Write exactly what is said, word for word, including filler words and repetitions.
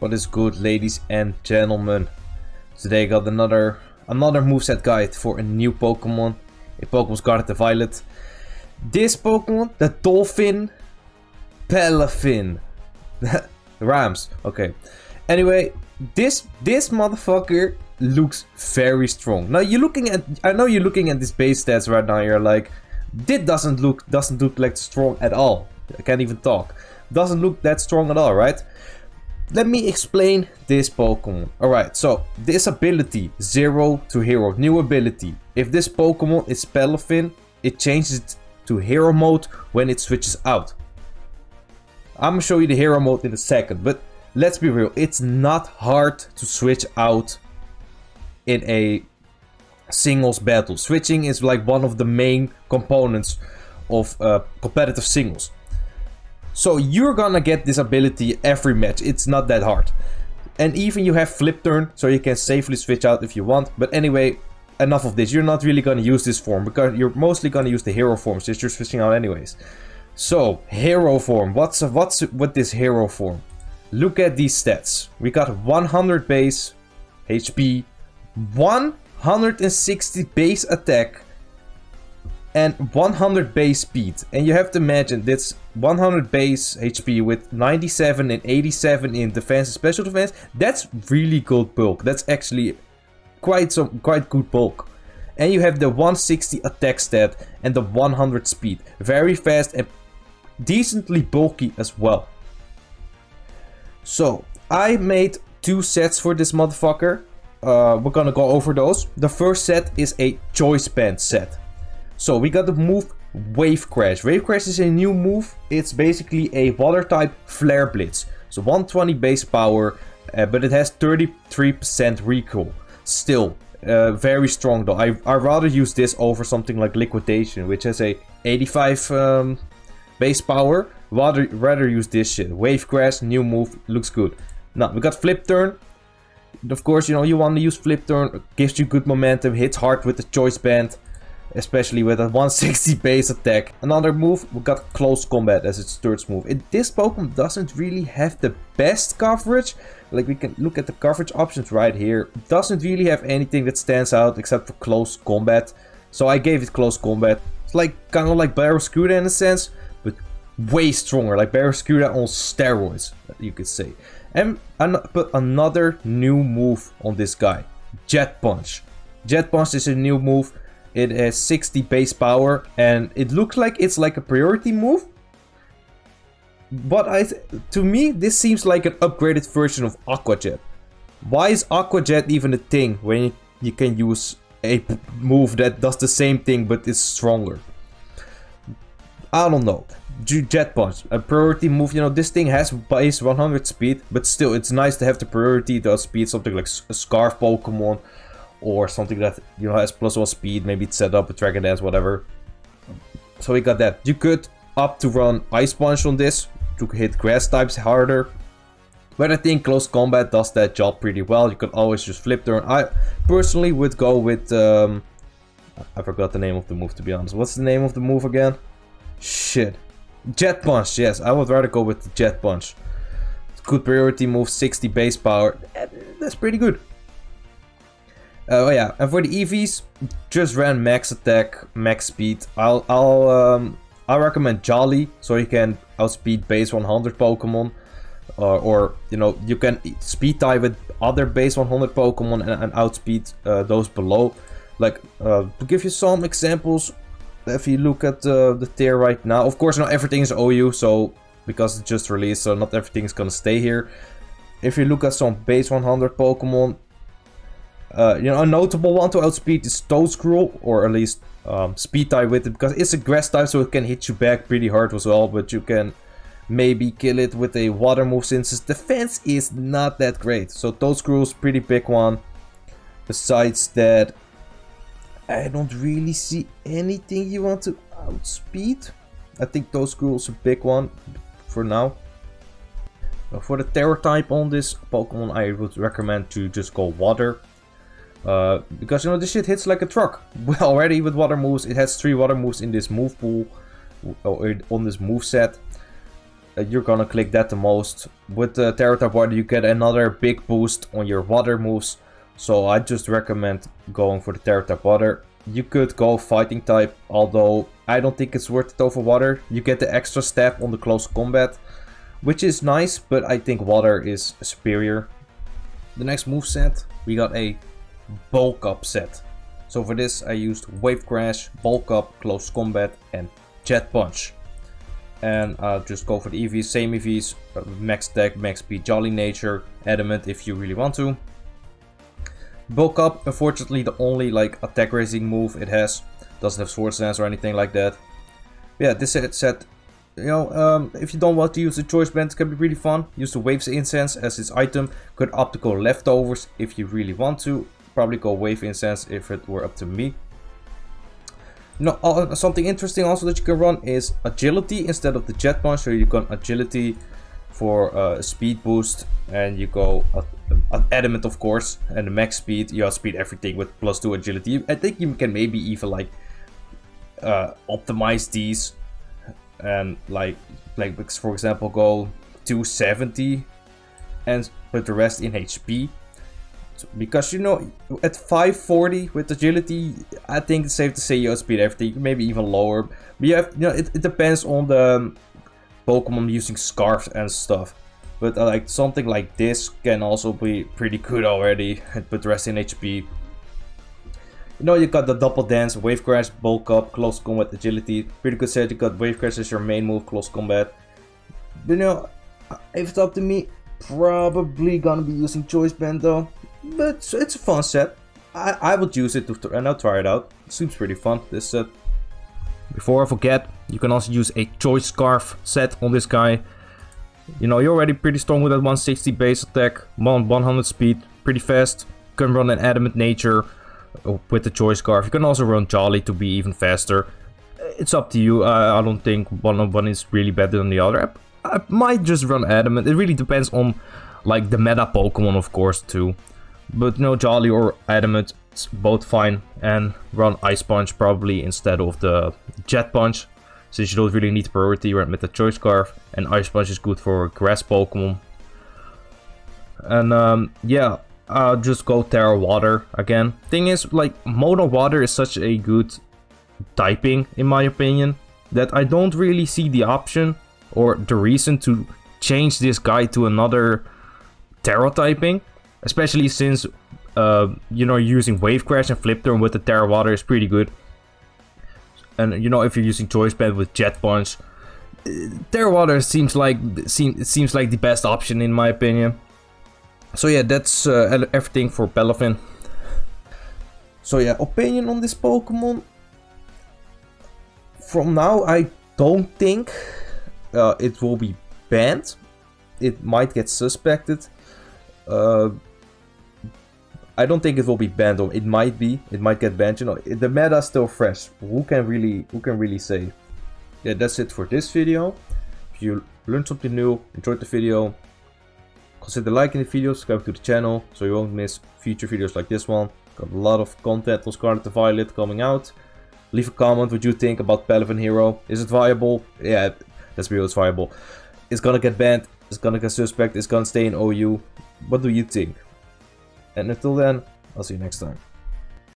What is good, ladies and gentlemen? Today I got another another moveset guide for a new Pokemon. A Pokemon Scarlet and Violet. This Pokemon, the Dolphin Palafin. Rhymes. Okay. Anyway, this this motherfucker looks very strong. Now you're looking at I know you're looking at these base stats right now, you're like, this doesn't look doesn't look like strong at all. I can't even talk. Doesn't look that strong at all, right? Let me explain this Pokemon. Alright, so this ability, Zero to Hero, new ability. If this Pokemon is Palafin, it changes it to Hero mode when it switches out. I'm gonna show you the Hero mode in a second, but let's be real, it's not hard to switch out in a singles battle. Switching is like one of the main components of uh, competitive singles. So you're gonna get this ability every match, it's not that hard. And even you have flip turn, so you can safely switch out if you want. But anyway, enough of this, you're not really gonna use this form, because you're mostly gonna use the hero form since you're switching out anyways. So, hero form, what's what's with this hero form? Look at these stats. We got one hundred base H P, one hundred sixty base attack, and one hundred base speed. And you have to imagine that's one hundred base H P with ninety-seven and eighty-seven in defense and special defense. That's really good bulk. That's actually quite some quite good bulk. And you have the one hundred sixty attack stat and the one hundred speed. Very fast and decently bulky as well. So I made two sets for this motherfucker. Uh, we're gonna go over those. The first set is a choice band set. So we got the move Wave Crash. Wave Crash is a new move. It's basically a water type Flare Blitz. So one hundred twenty base power, uh, but it has thirty-three percent recoil. Still, uh, very strong though. I I rather use this over something like Liquidation, which has a eighty-five um, base power. Rather rather use this shit. Wave Crash, new move, looks good. Now we got Flip Turn. Of course, you know you want to use Flip Turn. It gives you good momentum. Hits hard with the choice band. Especially with a one hundred sixty base attack. Another move, we got Close Combat as its third move. It, this Pokemon doesn't really have the best coverage. Like, we can look at the coverage options right here. It doesn't really have anything that stands out except for Close Combat. So I gave it Close Combat. It's like kind of like Barraskewda in a sense, but way stronger. Like Barraskewda on steroids, you could say. And I put another new move on this guy, Jet Punch. Jet Punch is a new move. It has sixty base power and it looks like it's like a priority move, but I to me this seems like an upgraded version of Aqua Jet. Why is Aqua Jet even a thing when you, you can use a move that does the same thing but is stronger? I don't know. Jet Punch, a priority move. You know, this thing has base one hundred speed, but still it's nice to have the priority to outspeed something like a Scarf Pokemon, or something that, you know, has plus one speed. Maybe it's set up a Dragon Dance, whatever. So we got that. You could opt to run Ice Punch on this to hit grass types harder, but I think Close Combat does that job pretty well. You could always just Flip Turn. I personally would go with um I forgot the name of the move, to be honest. What's the name of the move again? Shit. Jet Punch. Yes, I would rather go with the Jet Punch. Good priority move, sixty base power. That's pretty good. Uh, oh yeah, and for the E Vs, just ran max attack, max speed. I'll I'll um, I recommend Jolly, so you can outspeed base one hundred Pokemon, or, or you know you can speed tie with other base one hundred Pokemon and, and outspeed uh, those below. Like uh, to give you some examples, if you look at uh, the tier right now, of course not everything is O U, so because it's just released, so not everything is gonna stay here. If you look at some base one hundred Pokemon. Uh, you know, a notable one to outspeed is Toadscrew, or at least um, speed tie with it, because it's a grass type, so it can hit you back pretty hard as well. But you can maybe kill it with a water move since its defense is not that great. So Toadscrew is a pretty big one. Besides that, I don't really see anything you want to outspeed. I think Toadscrew is a big one for now. But for the terror type on this Pokemon, I would recommend to just go water. Uh, because you know this shit hits like a truck. Well, already with water moves, it has three water moves in this move pool, or on this move set. you're gonna click that the most. With the Terratype Water you get another big boost on your water moves, so I just recommend going for the Terratype Water. You could go Fighting type, although I don't think it's worth it over Water. You get the extra step on the close combat, which is nice, but I think Water is superior. The next moveset, we got a Bulk Up set. So for this I used Wave Crash, Bulk Up, Close Combat and Jet Punch. And I'll just go for the E Vs, same E Vs, max tech, max speed, Jolly Nature, Adamant if you really want to. Bulk Up, unfortunately the only like attack raising move it has. Doesn't have Swords Dance or anything like that. Yeah, this set, you know, um, if you don't want to use the Choice Band, it can be really fun. Use the Waves Incense as its item. Could opt to go Leftovers if you really want to. Probably go Wave Incense if it were up to me. No, uh, something interesting also that you can run is Agility instead of the Jet Punch. So you can Agility for uh, speed boost, and you go uh, uh, Adamant of course, and the max speed. You outspeed everything with plus two Agility. I think you can maybe even like uh, optimize these and like like for example go two seventy and put the rest in H P. Because you know, at five forty with Agility, I think it's safe to say you outspeed everything, maybe even lower. But you have, you know, it, it depends on the um, Pokemon using scarves and stuff. But uh, like something like this can also be pretty good already. And put the rest in H P. You know, you got the double dance, Wave Crash, Bulk Up, Close Combat, Agility. Pretty good set. You got Wave Crash as your main move, Close Combat. But you know, if it's up to me, probably gonna be using Choice Band though. But it's a fun set. I, I would use it to, and I'll try it out. It seems pretty fun, this set. Before I forget, you can also use a Choice Scarf set on this guy. You know, you're already pretty strong with that one sixty base attack, one hundred speed, pretty fast. You can run an Adamant Nature with the Choice Scarf. You can also run Jolly to be even faster. It's up to you. I, I don't think one on one is really better than the other. I, I might just run Adamant. It really depends on like the meta Pokemon, of course, too. But no, Jolly or Adamant, it's both fine. And run Ice Punch probably instead of the Jet Punch, since you don't really need priority right with the Choice Scarf. And Ice Punch is good for grass Pokemon. And um, yeah, I'll just go Terra Water again. Thing is, like, Mono Water is such a good typing, in my opinion, that I don't really see the option or the reason to change this guy to another Terra typing. Especially since, uh, you know, using Wave Crash and Flip Turn with the Terra Water is pretty good. And, you know, if you're using Choice Band with Jet Punch, uh, Terra Water seems like, seem, seems like the best option in my opinion. So yeah, that's uh, everything for Palafin. So yeah, opinion on this Pokemon. From now, I don't think uh, it will be banned. It might get suspected. Uh, I don't think it will be banned, or it might be, it might get banned, you know, the meta's still fresh, who can really, who can really say. Yeah, that's it for this video. If you learned something new, enjoyed the video, consider liking the video, subscribe to the channel, so you won't miss future videos like this one. Got a lot of content on Scarlet and Violet coming out. Leave a comment what you think about Palafin Hero. Is it viable? Yeah, let's be real, it's viable. It's gonna get banned, it's gonna get suspect, it's gonna stay in O U. What do you think? And until then, I'll see you next time.